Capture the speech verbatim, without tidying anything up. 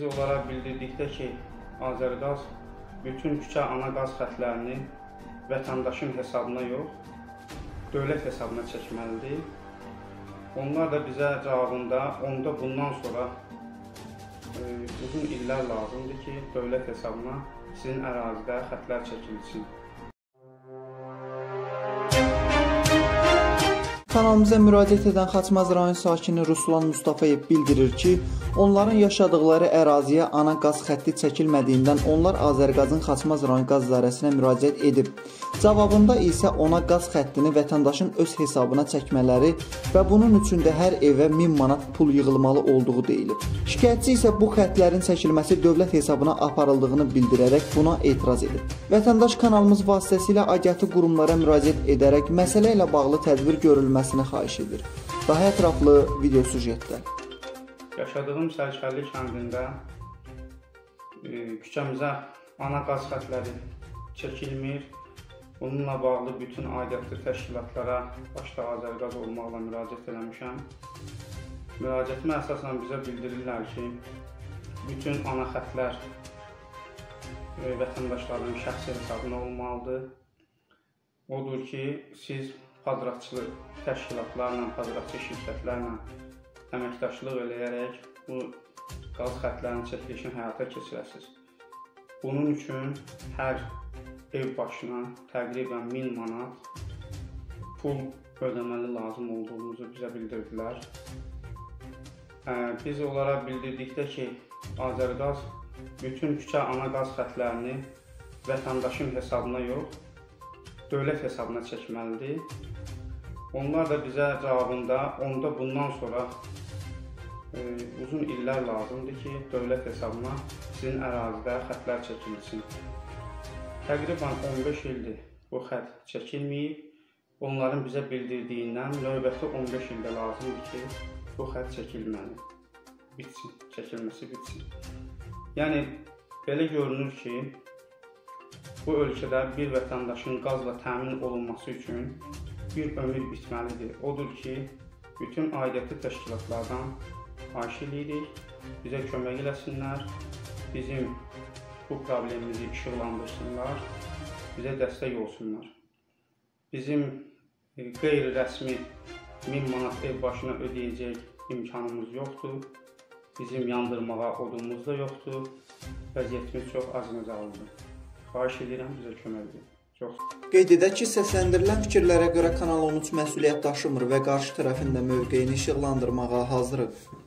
biz onlara bildirdikdə ki, Azəriqaz bütün küçə ana qaz xətlərini vətəndaşın hesabına yox, dövlət hesabına çəkməlidir. Onlar da bizə cavabında, onda bundan sonra e, uzun illər lazımdır ki, dövlət hesabına sizin ərazidə xətlər çəkilsin. Kanalımıza müraciət edən Xaçmaz rayon sakini Ruslan Mustafayev bildirir ki, onların yaşadıkları əraziyə ana qaz xətti çəkilmədiyindən onlar Azəriqazın Xaçmaz rayon qaz idarəsinə müraciət edib. Cavabında isə ona qaz xəttini vətəndaşın öz hesabına çəkmələri və bunun üçün də hər evə min manat pul yığılmalı olduğu deyilib. Şikayətçi isə bu xətlərin çəkilməsi dövlət hesabına aparıldığını bildirərək buna etiraz edib. Vətəndaş kanalımız vasitəsilə aidiyyatı qurumlara müraciət edərək məsələ ilə bağlı tədbir görülməlidir. Xahiş edir. Daha ətraflı video süjetlər. Yaşadığım Sərkərli kəndində e, küçəmizə ana qaz xətləri çəkilmir. Bununla bağlı bütün aidiyyatlı təşkilatlara başda Azəriqaz olmaqla müraciət eləmişəm. Müraciətimə əsasən bizə bildirirlər ki, bütün ana xətlər e, vətəndaşların şəxsi hesabına olmalıdır. Odur ki, siz padrakçılıq təşkilatlarla, padrakçı şirkətlərlə əməkdaşlıq eləyərək bu qaz xətlərinin çəkilişini həyata keçirəsiniz. Bunun üçün hər ev başına təqribən min manat pul ödəməli lazım olduğumuzu bizə bildirdilər. Biz onlara bildirdikdə ki, Azəriqaz bütün küçə ana qaz xətlərini vətəndaşın hesabına yox, dövlət hesabına çəkməlidir. Onlar da bizə cavabında, onda bundan sonra e, uzun illər lazımdır ki, dövlət hesabına sizin ərazidə xətlər çəkilsin. Təqribən on beş ildir bu xət çəkilməyib. Onların bizə bildirdiyindən növbəti on beş ildə lazımdır ki, bu xət çəkilməli, bitsin, çəkilməsi bitsin. Yəni, belə görünür ki, bu ölkədə bir vətəndaşın qazla təmin olunması üçün bir ömür bitməlidir. Odur ki, bütün aidiyyatlı təşkilatlardan xahiş edirik, bizə kömək eləsinlər, bizim bu problemimizi işıqlandırsınlar, bizə dəstək olsunlar. Bizim qeyri-rəsmi min manat ev başına ödəyəcək imkanımız yoxdur, bizim yandırmağa odumuz da yoxdur, vəziyyətimiz çox acınacaqlıdır. Xahiş edirəm, bizə kömək edin. Qeyd edək ki, səsləndirilən fikirlərə görə Kanal on üç məsuliyyət daşımır və qarşı tərəfin də mövqeyini işıqlandırmağa hazırıq.